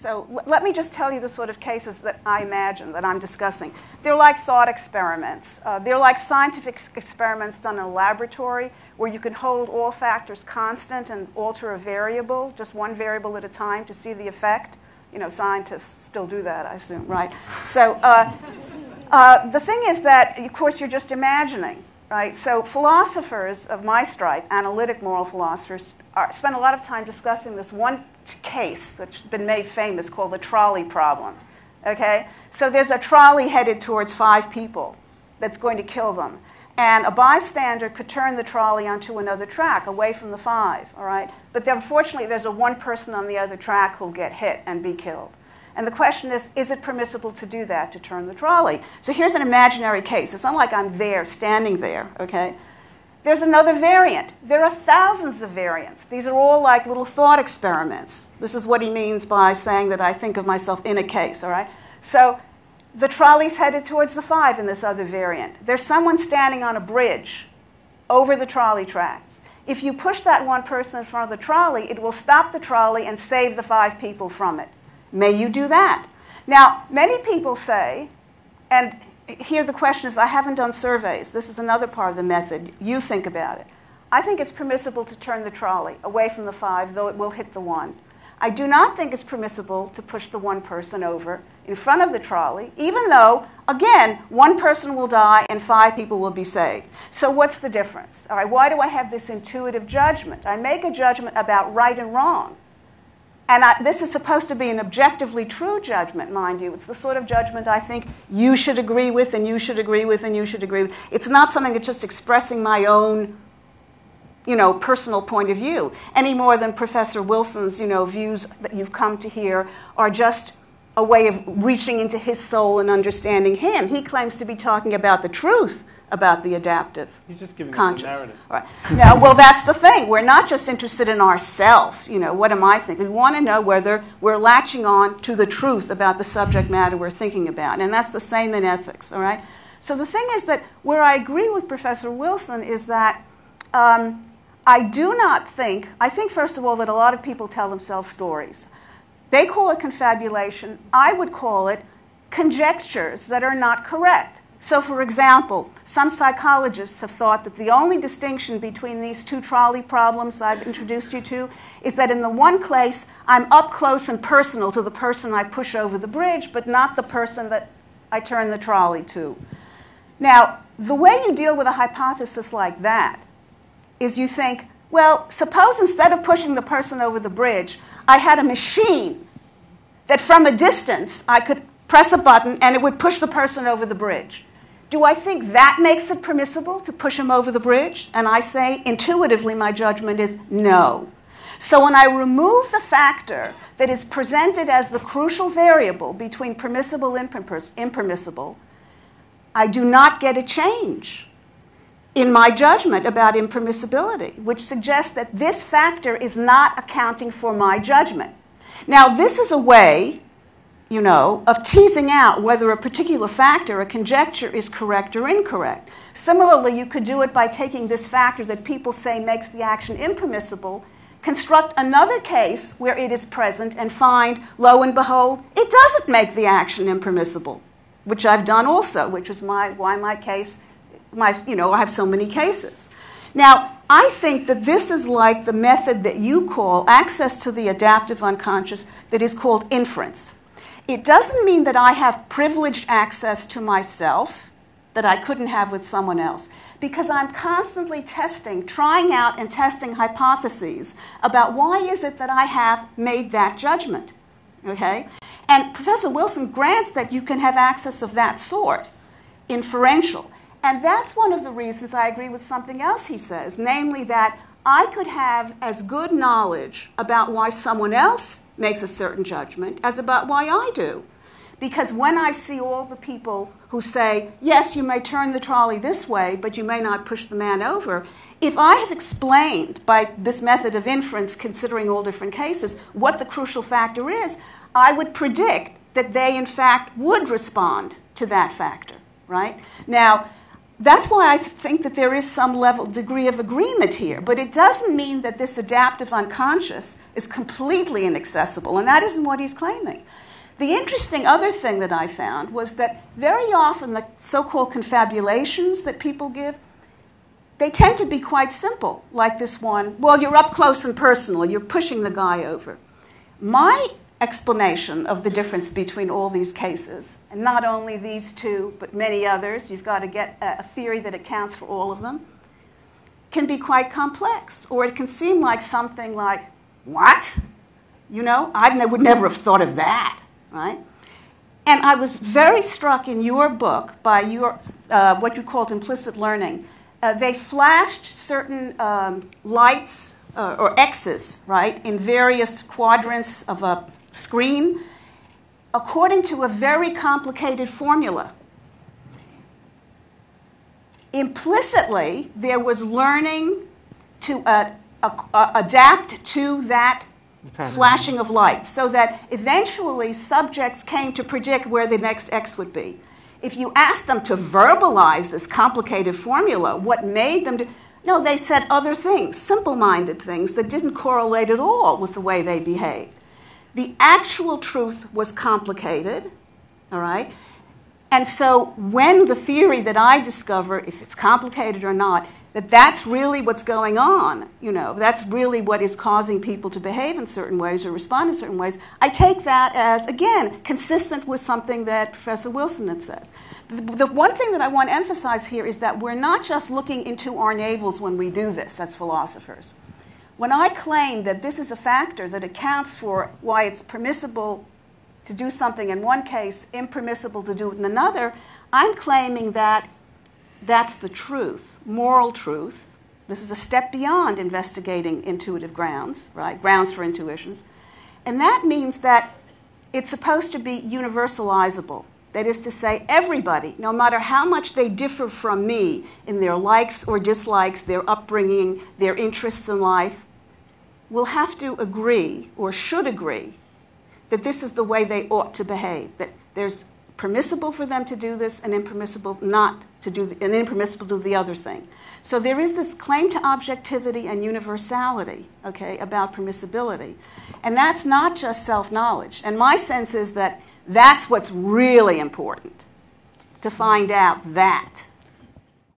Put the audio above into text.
So let me just tell you the sort of cases that I imagine, that I'm discussing. They're like thought experiments. They're like scientific experiments done in a laboratory where you can hold all factors constant and alter a variable, just one variable at a time, to see the effect. You know, scientists still do that, I assume, right? So the thing is that, of course, you're just imagining, right? So philosophers of my stripe, analytic moral philosophers, spend a lot of time discussing this one case that's been made famous called the trolley problem. Okay? So there's a trolley headed towards 5 people that's going to kill them. And a bystander could turn the trolley onto another track away from the 5. All right? But then, unfortunately, there's a one person on the other track who'll get hit and be killed. And the question is it permissible to do that, to turn the trolley? So here's an imaginary case. It's not like I'm there, standing there. Okay? There's another variant. There are thousands of variants. These are all like little thought experiments. This is what he means by saying that I think of myself in a case, all right? So the trolley's headed towards the 5 in this other variant. There's someone standing on a bridge over the trolley tracks. If you push that one person in front of the trolley, it will stop the trolley and save the 5 people from it. May you do that? Now, many people say, and here the question is, I haven't done surveys. This is another part of the method. You think about it. I think it's permissible to turn the trolley away from the 5, though it will hit the 1. I do not think it's permissible to push the one person over in front of the trolley, even though, again, one person will die and 5 people will be saved. So what's the difference? All right, why do I have this intuitive judgment? I make a judgment about right and wrong. And this is supposed to be an objectively true judgment, mind you. It's the sort of judgment I think you should agree with, and you should agree with, and you should agree with. It's not something that's just expressing my own, you know, personal point of view, any more than Professor Wilson's, you know, views that you've come to hear are just a way of reaching into his soul and understanding him. He claims to be talking about the truth about the adaptive conscious. He's just giving us a narrative. All right. Now, well, that's the thing. We're not just interested in ourselves. You know, what am I thinking? We want to know whether we're latching on to the truth about the subject matter we're thinking about. And that's the same in ethics, all right? So the thing is that where I agree with Professor Wilson is that I do not think, first of all, that a lot of people tell themselves stories. They call it confabulation. I would call it conjectures that are not correct. So, for example, some psychologists have thought that the only distinction between these two trolley problems I've introduced you to is that in the one case, I'm up close and personal to the person I push over the bridge, but not the person that I turn the trolley to. Now, the way you deal with a hypothesis like that is you think, well, suppose instead of pushing the person over the bridge, I had a machine that from a distance I could press a button and it would push the person over the bridge. Do I think that makes it permissible to push him over the bridge? And I say, intuitively, my judgment is no. So when I remove the factor that is presented as the crucial variable between permissible and impermissible, I do not get a change in my judgment about impermissibility, which suggests that this factor is not accounting for my judgment. Now, this is a way, you know, of teasing out whether a particular factor, a conjecture, is correct or incorrect. Similarly, you could do it by taking this factor that people say makes the action impermissible, construct another case where it is present, and find, lo and behold, it doesn't make the action impermissible, which I've done also, which is why I have so many cases. Now, I think that this is like the method that you call access to the adaptive unconscious that is called inference. It doesn't mean that I have privileged access to myself that I couldn't have with someone else, because I'm constantly testing, trying out and testing hypotheses about why is it that I have made that judgment, okay? And Professor Wilson grants that you can have access of that sort, inferential. And that's one of the reasons I agree with something else he says, namely that I could have as good knowledge about why someone else makes a certain judgment as about why I do. Because when I see all the people who say, yes, you may turn the trolley this way, but you may not push the man over, if I have explained by this method of inference, considering all different cases, what the crucial factor is, I would predict that they, in fact, would respond to that factor, right? Now, That's why I think that there is some level degree of agreement here, but it doesn't mean that this adaptive unconscious is completely inaccessible, and that isn't what he's claiming. The interesting other thing that I found was that very often the so-called confabulations that people give, they tend to be quite simple, like this one, well, you're up close and personal, you're pushing the guy over. My explanation of the difference between all these cases, and not only these two, but many others, you've got to get a theory that accounts for all of them, can be quite complex, or it can seem like something like, what? You know, I would never have thought of that, right? And I was very struck in your book by your, what you called implicit learning. They flashed certain lights or X's, right, in various quadrants of a screen according to a very complicated formula. Implicitly, there was learning to adapt to that flashing of lights so that eventually subjects came to predict where the next X would be. If you asked them to verbalize this complicated formula, what made them do? No, they said other things, simple-minded things that didn't correlate at all with the way they behaved. The actual truth was complicated, all right? And so when the theory that I discover, if it's complicated or not, that that's really what's going on, you know, that's really what is causing people to behave in certain ways or respond in certain ways, I take that as, again, consistent with something that Professor Wilson had said. The one thing that I want to emphasize here is that we're not just looking into our navels when we do this as philosophers. When I claim that this is a factor that accounts for why it's permissible to do something in one case, impermissible to do it in another, I'm claiming that that's the truth, moral truth. This is a step beyond investigating intuitive grounds, right? Grounds for intuitions. And that means that it's supposed to be universalizable. That is to say, everybody, no matter how much they differ from me in their likes or dislikes, their upbringing, their interests in life, will have to agree or should agree that this is the way they ought to behave, that there's permissible for them to do this and impermissible not to do, and impermissible to do the other thing. So there is this claim to objectivity and universality, okay, about permissibility. And that's not just self-knowledge. And my sense is that that's what's really important, to find out that.